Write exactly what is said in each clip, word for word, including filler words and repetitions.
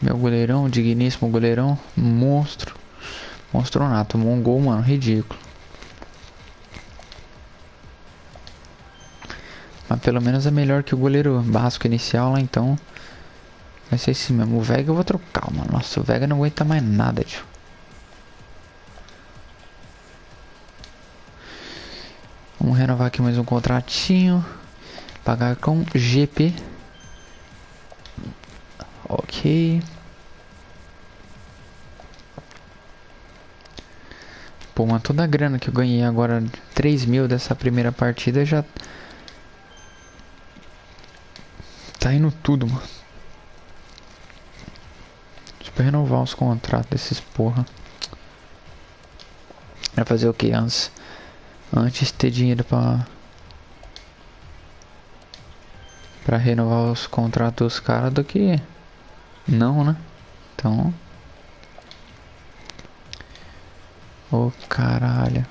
Meu goleirão, digníssimo goleirão. Monstro. Monstronato. Tomou um gol, mano. Ridículo. Mas pelo menos é melhor que o goleiro Basco inicial lá, então. Vai ser esse mesmo. O Vega eu vou trocar, mano. Nossa, o Vega não aguenta mais nada, tio. Vamos renovar aqui mais um contratinho. Pagar com G P. Ok. Pô, mas toda a grana que eu ganhei agora, três mil dessa primeira partida, já... Tá indo tudo, mano. Tipo, renovar os contratos desses porra. Pra fazer o que antes? Antes ter dinheiro pra... Pra renovar os contratos dos caras do que... Não, né? Então... Ô, caralho.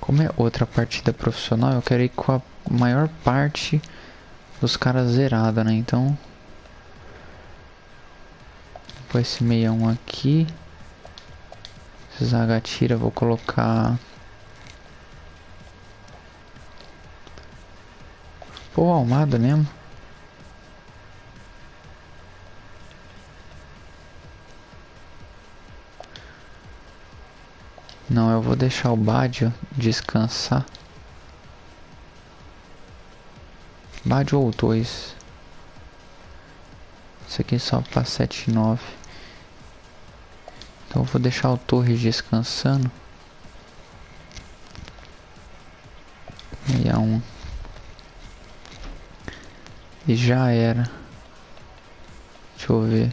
Como é outra partida profissional, eu quero ir com a maior parte dos caras zerada, né? Então, com esse sessenta e um aqui, Zagatira, vou colocar. Pô, Almada mesmo. Não, eu vou deixar o Badio descansar. Badio ou dois. Isso aqui só para sete e nove. Então eu vou deixar o Torres descansando. sessenta e um. E já era. Deixa eu ver.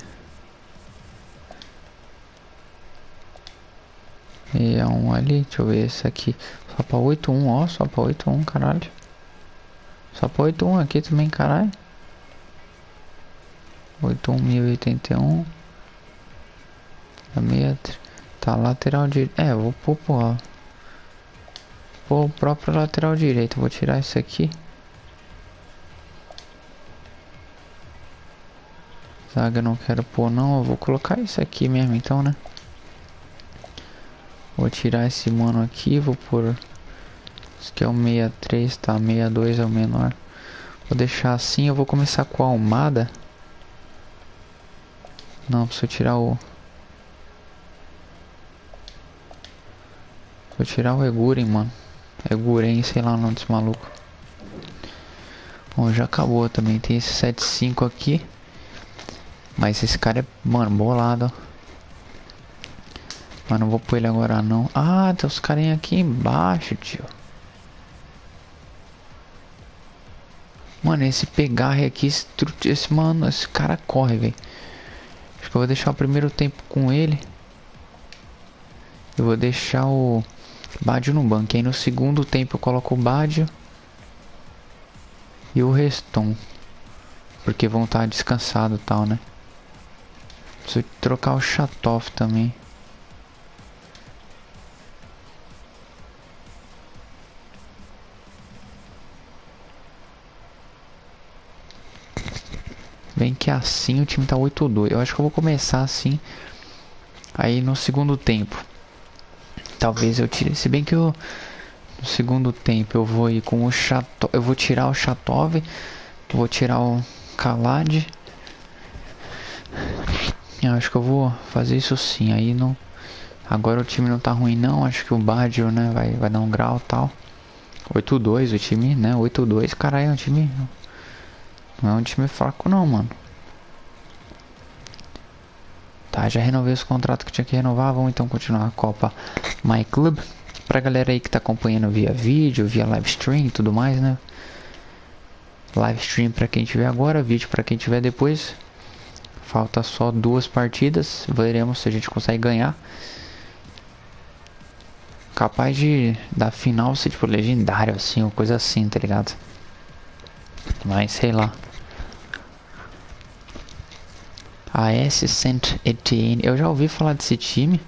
É um ali, deixa eu ver esse aqui. Só pra oito um, ó, só pra oito um, caralho. Só pra oito um aqui também, caralho. oito um mil e oitenta e um. Tá, lateral direito. É, eu vou pôr, pô, pôr o próprio lateral direito. Vou tirar isso aqui. Zaga não quero pôr, não. Eu vou colocar isso aqui mesmo, então, né? Vou tirar esse mano aqui, vou pôr... Esse aqui é o sessenta e três, tá? sessenta e dois é o menor. Vou deixar assim, eu vou começar com a Almada. Não, preciso tirar o... Vou tirar o Eguren, mano. Eguren, sei lá o nome desse maluco. Bom, já acabou também. Tem esse setenta e cinco aqui. Mas esse cara é, mano, bolado, ó. Mas não vou pôr ele agora não. Ah, tem os carinha aqui embaixo, tio. Mano, esse pegarre aqui, esse, esse mano, esse cara corre, velho. Acho que eu vou deixar o primeiro tempo com ele. Eu vou deixar o Badio no banco. Aí no segundo tempo eu coloco o Badio e o Reston. Porque vão estar descansados e tal, né? Preciso trocar o Chatov também. Bem que assim o time tá oito a dois. Eu acho que eu vou começar assim. Aí no segundo tempo, talvez eu tire. Se bem que eu, no segundo tempo eu vou ir com o Chatov. Eu vou tirar o Chatov. Vou tirar o Kalad. Eu acho que eu vou fazer isso sim. Aí não. Agora o time não tá ruim não. Acho que o Badio, né, vai, vai dar um grau e tal. oito a dois o time, né? oito a dois, caralho, é um time... Não é um time fraco não, mano. Tá, já renovei os contratos que tinha que renovar. Vamos então continuar a Copa MyClub. Pra galera aí que tá acompanhando via vídeo, via live stream e tudo mais, né? Live stream pra quem tiver agora, vídeo pra quem tiver depois. Falta só duas partidas. Veremos se a gente consegue ganhar. Capaz de da final ser tipo legendário assim, ou coisa assim, tá ligado? Mas sei lá. A S Saint-Étienne. Eu já ouvi falar desse time.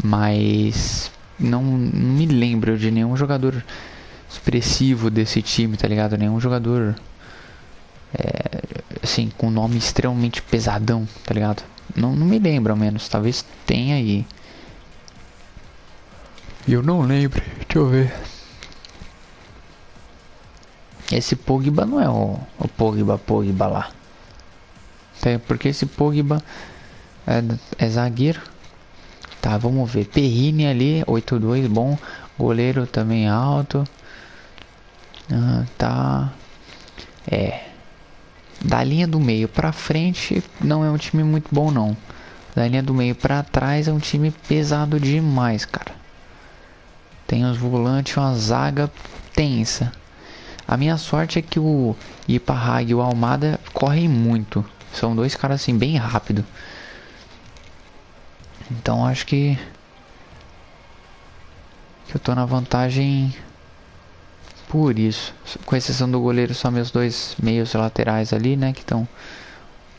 Mas não, não me lembro de nenhum jogador expressivo desse time, tá ligado? Nenhum jogador, é, assim, com nome extremamente pesadão, tá ligado? Não, não me lembro, ao menos. Talvez tenha aí. Eu não lembro. Deixa eu ver. Esse Pogba não é o, o Pogba, Pogba lá. Até porque esse Pogba é, é zagueiro. Tá, vamos ver. Perrine ali, oito dois, bom. Goleiro também alto. Ah, tá. É. Da linha do meio pra frente, não é um time muito bom, não. Da linha do meio pra trás, é um time pesado demais, cara. Tem os volantes, uma zaga tensa. A minha sorte é que o Iparrag e o Almada correm muito. São dois caras, assim, bem rápido. Então, acho que... que eu tô na vantagem... por isso. Com exceção do goleiro, só meus dois meios laterais ali, né? Que estão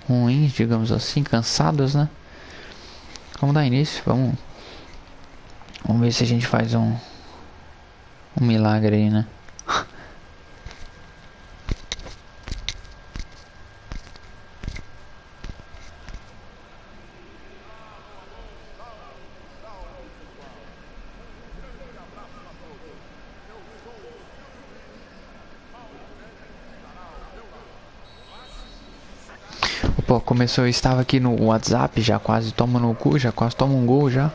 ruins, digamos assim, cansados, né? Vamos dar início, vamos... vamos ver se a gente faz um... um milagre aí, né? Pô, começou, eu estava aqui no WhatsApp, já quase tomo no cu, já quase tomo um gol, já.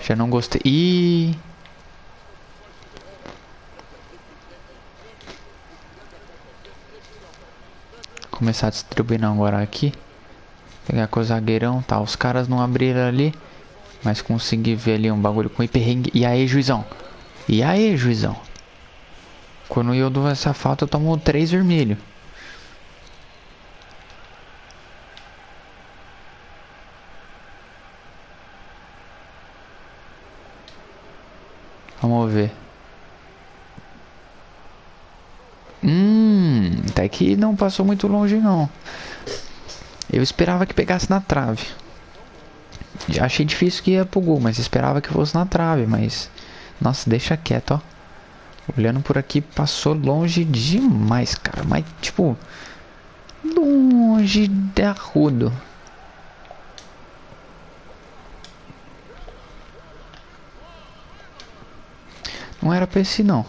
Já não gostei. Ih! Começar a distribuir não, agora aqui. Pegar com o zagueirão, tá, os caras não abriram ali. Mas consegui ver ali um bagulho com hiperrengue. E aí, juizão? E aí, juizão? Quando eu dou essa falta, eu tomo três vermelhos. Vamos ver. Hum, até que não passou muito longe, não. Eu esperava que pegasse na trave. Já achei difícil que ia pro gol, mas esperava que fosse na trave, mas... nossa, deixa quieto, ó. Olhando por aqui, passou longe demais, cara. Mas, tipo... longe de arrudo. Não era pra esse não.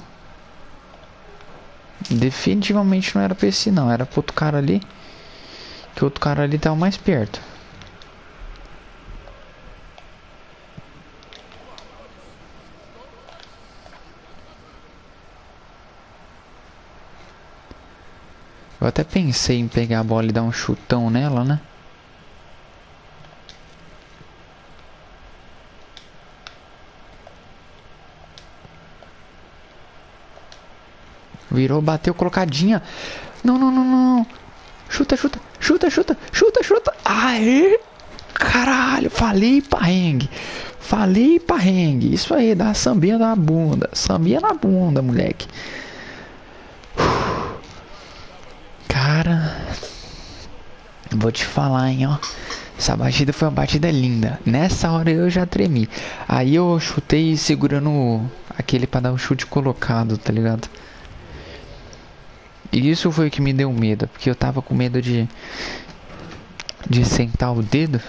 Definitivamente não era pra esse não. Era pro outro cara ali. Que o outro cara ali tava mais perto. Eu até pensei em pegar a bola e dar um chutão nela, né? Virou, bateu, colocadinha. Não, não, não, não. Chuta, chuta, chuta, chuta, chuta, chuta. Aê! Caralho, falei parrengue. Falei parrengue. Isso aí, dá sambinha na bunda. Sambinha na bunda, moleque. Uf. Cara. Vou te falar, hein, ó. Essa batida foi uma batida linda. Nessa hora eu já tremi. Aí eu chutei segurando aquele pra dar o chute colocado, tá ligado? E isso foi o que me deu medo, porque eu tava com medo de de sentar o dedo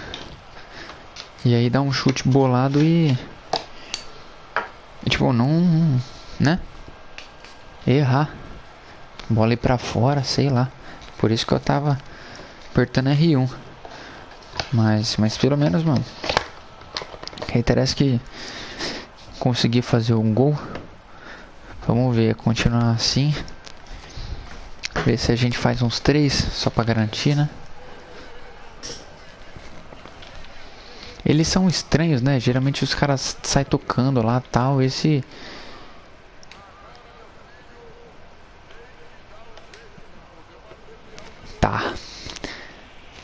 e aí dar um chute bolado e tipo, não, né? Errar. Bola ir pra fora, sei lá. Por isso que eu tava apertando erre um. Mas, mas pelo menos, mano, que interessa que consegui fazer um gol. Vamos ver, continuar assim. Ver se a gente faz uns três, só pra garantir, né? Eles são estranhos, né? Geralmente os caras saem tocando lá, tal, esse... tá.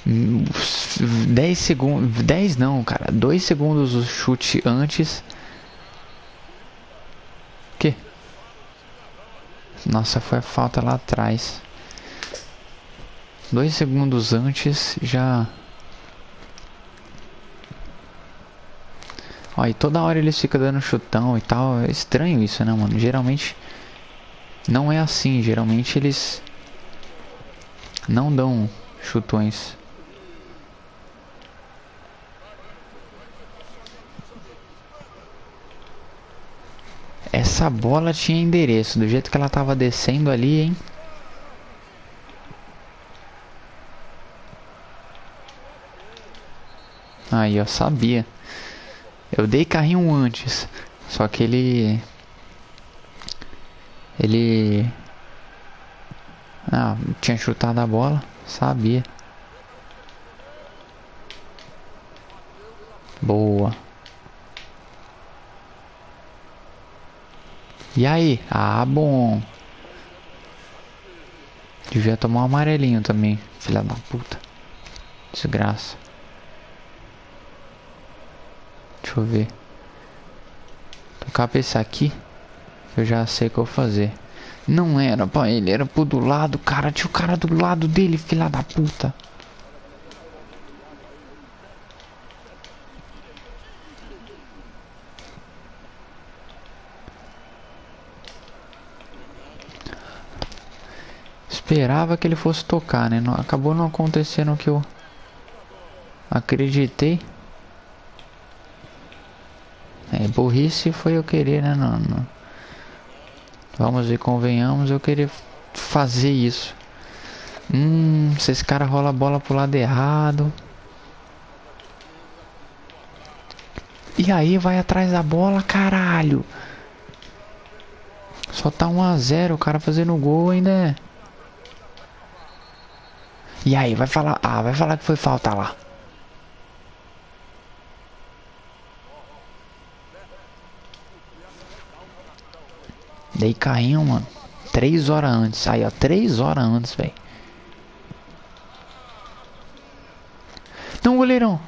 dez segundos... dez não, cara. dois segundos o chute antes. Que? Nossa, foi a falta lá atrás. Dois segundos antes já Ó, e toda hora eles ficam dando chutão e tal. É estranho isso, né, mano? Geralmente não é assim. Geralmente eles não dão chutões. Essa bola tinha endereço. Do jeito que ela tava descendo ali, hein? Aí, ó, sabia. Eu dei carrinho antes. Só que ele... Ele... Ah, tinha chutado a bola. Sabia. Boa. E aí? Ah, bom. Devia tomar um amarelinho também. Filha da puta. Desgraça. Deixa eu ver. Tocar pra esse aqui. Eu já sei o que eu vou fazer. Não era pra ele, era pro do lado, cara. Tinha o cara do lado dele, filha da puta. Esperava que ele fosse tocar, né? Acabou não acontecendo o que eu acreditei. É, burrice foi eu querer, né? Não, não. Vamos e convenhamos, eu querer fazer isso. Hum, se esse cara rola a bola pro lado errado. E aí vai atrás da bola, caralho. Só tá um a zero, o cara fazendo gol ainda é. E aí, vai falar... Ah, vai falar que foi falta lá. Dei carrinho, mano. Três horas antes. Aí, ó. Três horas antes, velho. Não, goleirão.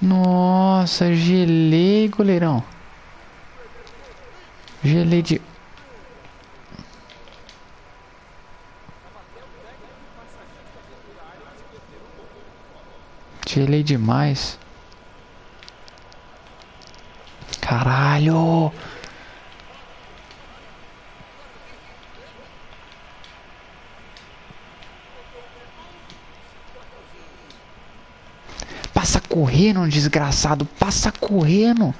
Nossa, gelei, goleirão. Gelei de... Gelei demais. Caralho. Passa correndo, desgraçado. Passa correndo.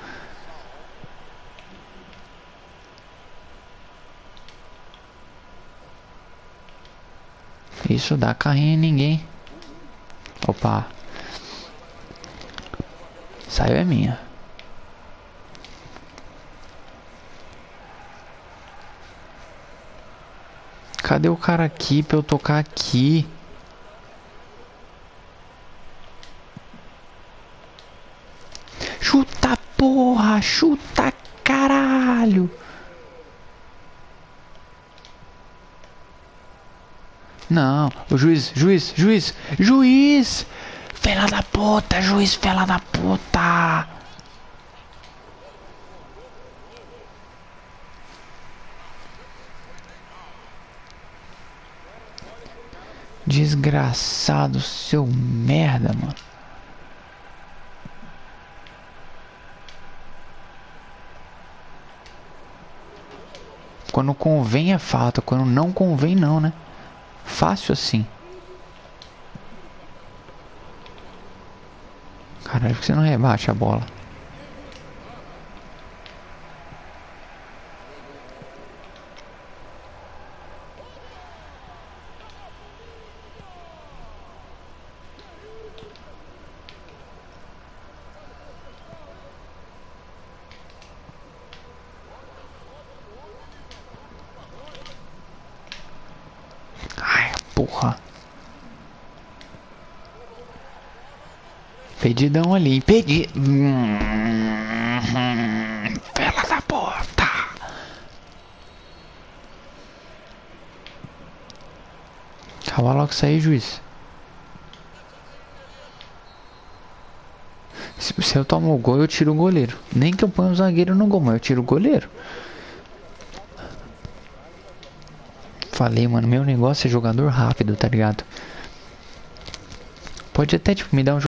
Isso dá carrinho em ninguém. Opa. Saiu é minha. Cadê o cara aqui pra eu tocar aqui? Chuta, porra! Chuta, caralho! Não, o juiz, juiz, juiz, juiz! Fela da puta, juiz, fela da puta. Desgraçado, seu merda, mano. Quando convém é falta, quando não convém não, né? Fácil assim. Caralho, que você não rebate a bola. Ai, porra. Pedidão ali, impedi... Fela da porta! Acaba logo isso aí, juiz. Se, se eu tomo o gol, eu tiro o goleiro. Nem que eu ponha o zagueiro no gol, mas eu tiro o goleiro. Falei, mano, meu negócio é jogador rápido, tá ligado? Pode até, tipo, me dar um